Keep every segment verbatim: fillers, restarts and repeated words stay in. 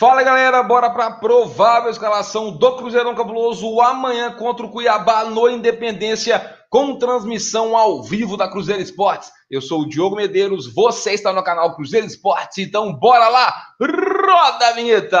Fala galera, bora para a provável escalação do Cruzeirão Cabuloso amanhã contra o Cuiabá no Independência, com transmissão ao vivo da Cruzeiro Sports. Eu sou o Diogo Medeiros, você está no canal Cruzeiro Sports, então bora lá, roda a vinheta!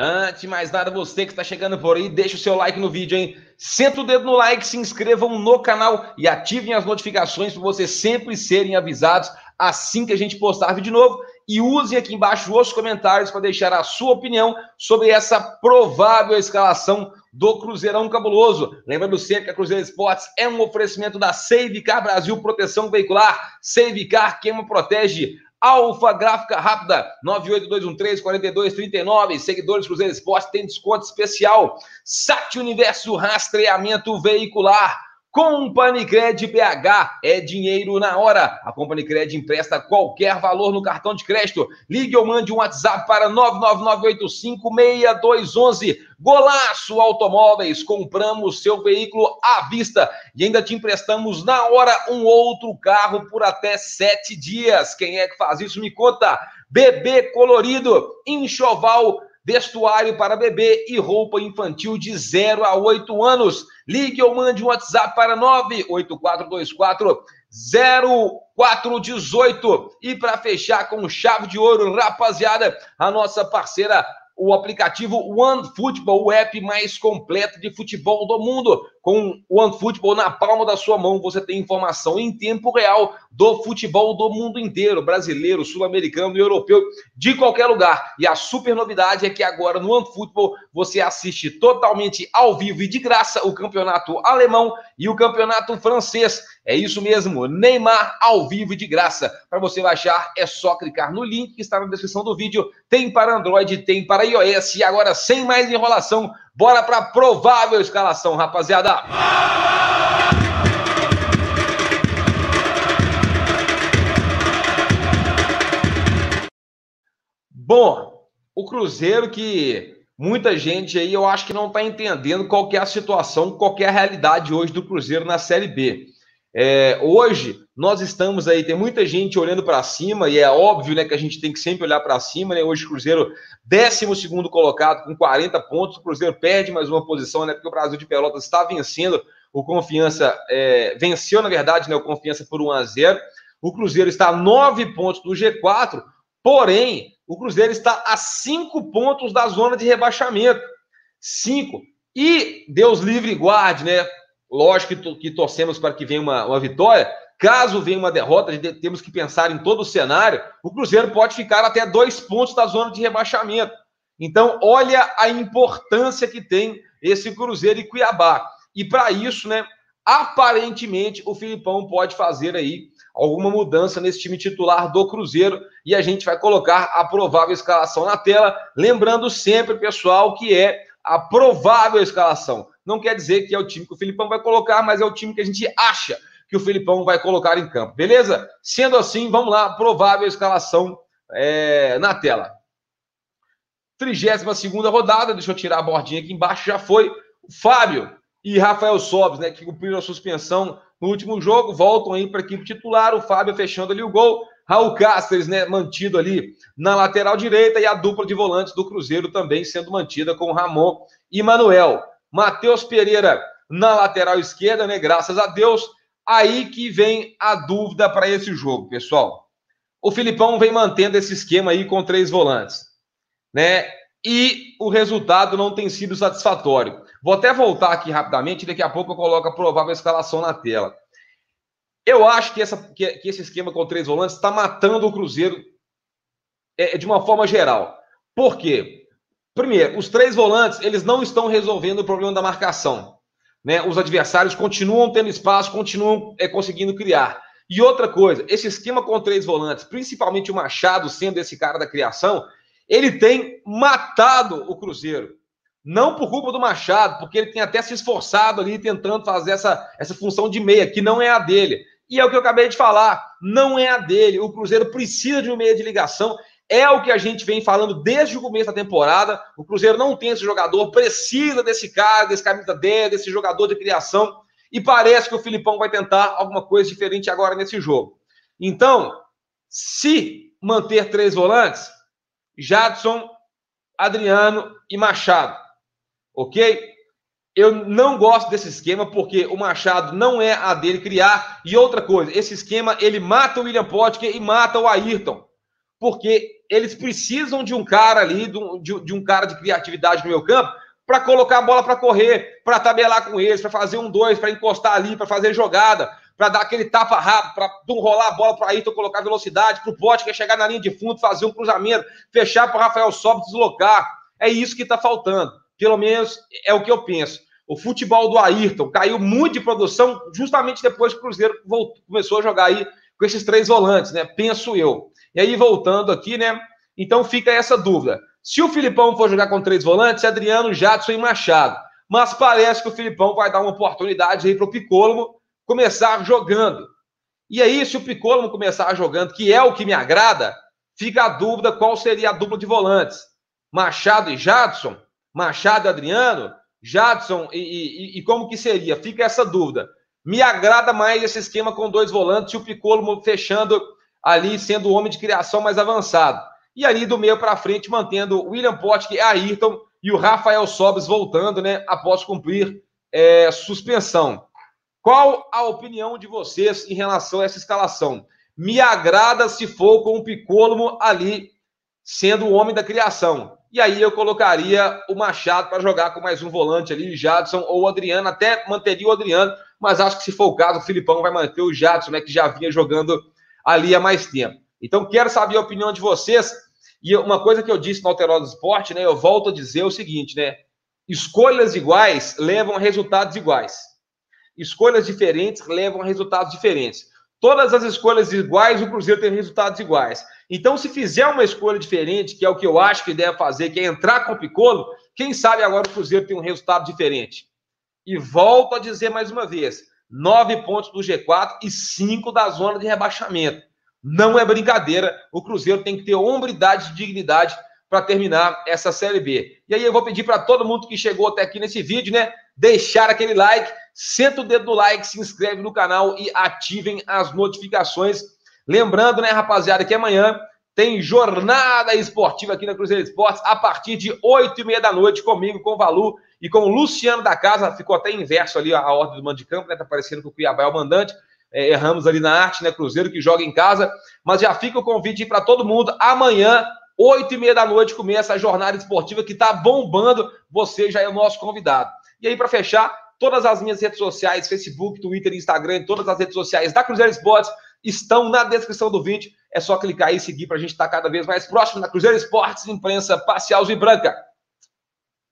Antes de mais nada, você que está chegando por aí, deixa o seu like no vídeo, hein? Senta o dedo no like, se inscrevam no canal e ativem as notificações para vocês sempre serem avisados assim que a gente postar vídeo novo. E usem aqui embaixo os comentários para deixar a sua opinião sobre essa provável escalação do Cruzeirão Cabuloso. Lembrando sempre que a Cruzeiro Sports é um oferecimento da Save Car Brasil, proteção veicular. Save Car, queima, protege. Alfa Gráfica Rápida, nove oito dois um três, quatro dois três nove, seguidores Cruzeiro Esporte tem desconto especial. S A T Universo Rastreamento Veicular. Company Cred B H, é dinheiro na hora. A Company Cred empresta qualquer valor no cartão de crédito. Ligue ou mande um WhatsApp para nove nove nove oito cinco seis dois um um. Golaço Automóveis, compramos seu veículo à vista e ainda te emprestamos na hora um outro carro por até sete dias. Quem é que faz isso? Me conta. B B Colorido, enxoval, vestuário para bebê e roupa infantil de zero a oito anos. Ligue ou mande um WhatsApp para nove oito quatro dois quatro zero quatro um oito. E para fechar com chave de ouro, rapaziada, a nossa parceira, o aplicativo OneFootball, o app mais completo de futebol do mundo. Com o OneFootball na palma da sua mão, você tem informação em tempo real do futebol do mundo inteiro, brasileiro, sul-americano e europeu, de qualquer lugar. E a super novidade é que agora no OneFootball você assiste totalmente ao vivo e de graça o campeonato alemão e o campeonato francês. É isso mesmo, Neymar ao vivo e de graça. Para você baixar é só clicar no link que está na descrição do vídeo. Tem para Android, tem para iOS. E agora, sem mais enrolação, bora para a provável escalação, rapaziada. Bom, o Cruzeiro que muita gente aí, eu acho que não está entendendo qual que é a situação, qual que é a realidade hoje do Cruzeiro na Série B. É, hoje, nós estamos aí, tem muita gente olhando para cima, e é óbvio, né, que a gente tem que sempre olhar para cima, né? Hoje o Cruzeiro, décimo segundo colocado, com quarenta pontos, o Cruzeiro perde mais uma posição, né, porque o Brasil de Pelotas está vencendo, o Confiança é, venceu, na verdade, né, o Confiança por um a zero, o Cruzeiro está a nove pontos do G quatro, porém, o Cruzeiro está a cinco pontos da zona de rebaixamento, cinco, e Deus livre e guarde, né? Lógico que, que torcemos para que venha uma, uma vitória. Caso venha uma derrota, a gente temos que pensar em todo o cenário. O Cruzeiro pode ficar até dois pontos da zona de rebaixamento. Então, olha a importância que tem esse Cruzeiro e Cuiabá. E para isso, né, aparentemente, o Felipão pode fazer aí alguma mudança nesse time titular do Cruzeiro. E a gente vai colocar a provável escalação na tela. Lembrando sempre, pessoal, que é a provável escalação. Não quer dizer que é o time que o Felipão vai colocar, mas é o time que a gente acha que o Felipão vai colocar em campo, beleza? Sendo assim, vamos lá, provável escalação é, na tela. trigésima segunda rodada, deixa eu tirar a bordinha aqui embaixo, já foi. Fábio e Rafael Sobis, né, que cumpriram a suspensão no último jogo, voltam aí para a equipe titular, o Fábio fechando ali o gol, Raul Cáceres, né, mantido ali na lateral direita, e a dupla de volantes do Cruzeiro também sendo mantida com Ramon e Manuel. Matheus Pereira na lateral esquerda, né? Graças a Deus. Aí que vem a dúvida para esse jogo, pessoal. O Felipão vem mantendo esse esquema aí com três volantes, né? E o resultado não tem sido satisfatório. Vou até voltar aqui rapidamente, daqui a pouco eu coloco a provável escalação na tela. Eu acho que, essa, que, que esse esquema com três volantes está matando o Cruzeiro é, de uma forma geral. Por quê? Primeiro, os três volantes, eles não estão resolvendo o problema da marcação, né? Os adversários continuam tendo espaço, continuam é, conseguindo criar. E outra coisa, esse esquema com três volantes, principalmente o Machado sendo esse cara da criação, ele tem matado o Cruzeiro. Não por culpa do Machado, porque ele tem até se esforçado ali tentando fazer essa, essa função de meia, que não é a dele. E é o que eu acabei de falar, não é a dele. O Cruzeiro precisa de um meia de ligação. É o que a gente vem falando desde o começo da temporada. O Cruzeiro não tem esse jogador, precisa desse cara, desse camisa dez, desse jogador de criação. E parece que o Felipão vai tentar alguma coisa diferente agora nesse jogo. Então, se manter três volantes, Jadson, Adriano e Machado, ok? Eu não gosto desse esquema porque o Machado não é a dele criar. E outra coisa, esse esquema ele mata o William Pottker e mata o Ayrton, porque eles precisam de um cara ali, de, de um cara de criatividade no meio campo, para colocar a bola para correr, para tabelar com eles, para fazer um dois, para encostar ali, para fazer jogada, para dar aquele tapa rápido, para rolar a bola para Ayrton, colocar velocidade, para o Pottker chegar na linha de fundo, fazer um cruzamento, fechar para o Rafael Sobis deslocar. É isso que está faltando, pelo menos é o que eu penso. O futebol do Ayrton caiu muito de produção justamente depois que o Cruzeiro voltou, começou a jogar aí com esses três volantes, né? Penso eu. E aí, voltando aqui, né? Então fica essa dúvida. Se o Felipão for jogar com três volantes, Adriano, Jadson e Machado. Mas parece que o Felipão vai dar uma oportunidade aí para o Piccolomo começar jogando. E aí, se o Piccolomo começar jogando, que é o que me agrada, fica a dúvida qual seria a dupla de volantes. Machado e Jadson? Machado e Adriano? Jadson e, e, e como que seria? Fica essa dúvida. Me agrada mais esse esquema com dois volantes e o Piccolomo fechando ali, sendo o homem de criação mais avançado. E ali do meio para frente, mantendo o William Pottker, Ayrton e o Rafael Sobis voltando, né? Após cumprir é, suspensão. Qual a opinião de vocês em relação a essa escalação? Me agrada se for com o Piccolomo ali sendo o homem da criação. E aí eu colocaria o Machado para jogar com mais um volante ali, o Jadson ou o Adriano, até manteria o Adriano, mas acho que se for o caso, o Felipão vai manter o Jadson, né, que já vinha jogando ali há mais tempo. Então quero saber a opinião de vocês, e uma coisa que eu disse no Alterosa Sport, né, eu volto a dizer o seguinte, né, escolhas iguais levam a resultados iguais, escolhas diferentes levam a resultados diferentes. Todas as escolhas iguais, o Cruzeiro tem resultados iguais. Então, se fizer uma escolha diferente, que é o que eu acho que deve fazer, que é entrar com o Piccolomo, quem sabe agora o Cruzeiro tem um resultado diferente. E volto a dizer mais uma vez, nove pontos do G quatro e cinco da zona de rebaixamento. Não é brincadeira, o Cruzeiro tem que ter hombridade e dignidade para terminar essa Série B. E aí eu vou pedir para todo mundo que chegou até aqui nesse vídeo, né, deixar aquele like, senta o dedo no like, se inscreve no canal e ativem as notificações. Lembrando, né, rapaziada, que amanhã tem jornada esportiva aqui na Cruzeiro Sports a partir de oito e meia da noite, comigo, com o Valu e com o Luciano da casa. Ficou até inverso ali a ordem do mando de campo, né, tá parecendo que o Cuiabá é o mandante. É, erramos ali na arte, né, Cruzeiro que joga em casa. Mas já fica o convite para todo mundo, amanhã, oito e meia da noite, começa a jornada esportiva que tá bombando. Você já é o nosso convidado. E aí, para fechar, todas as minhas redes sociais, Facebook, Twitter, Instagram, todas as redes sociais da Cruzeiro Sports estão na descrição do vídeo. É só clicar e seguir para a gente estar cada vez mais próximo da Cruzeiro Sports, imprensa parcial e branca.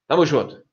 Tamo junto.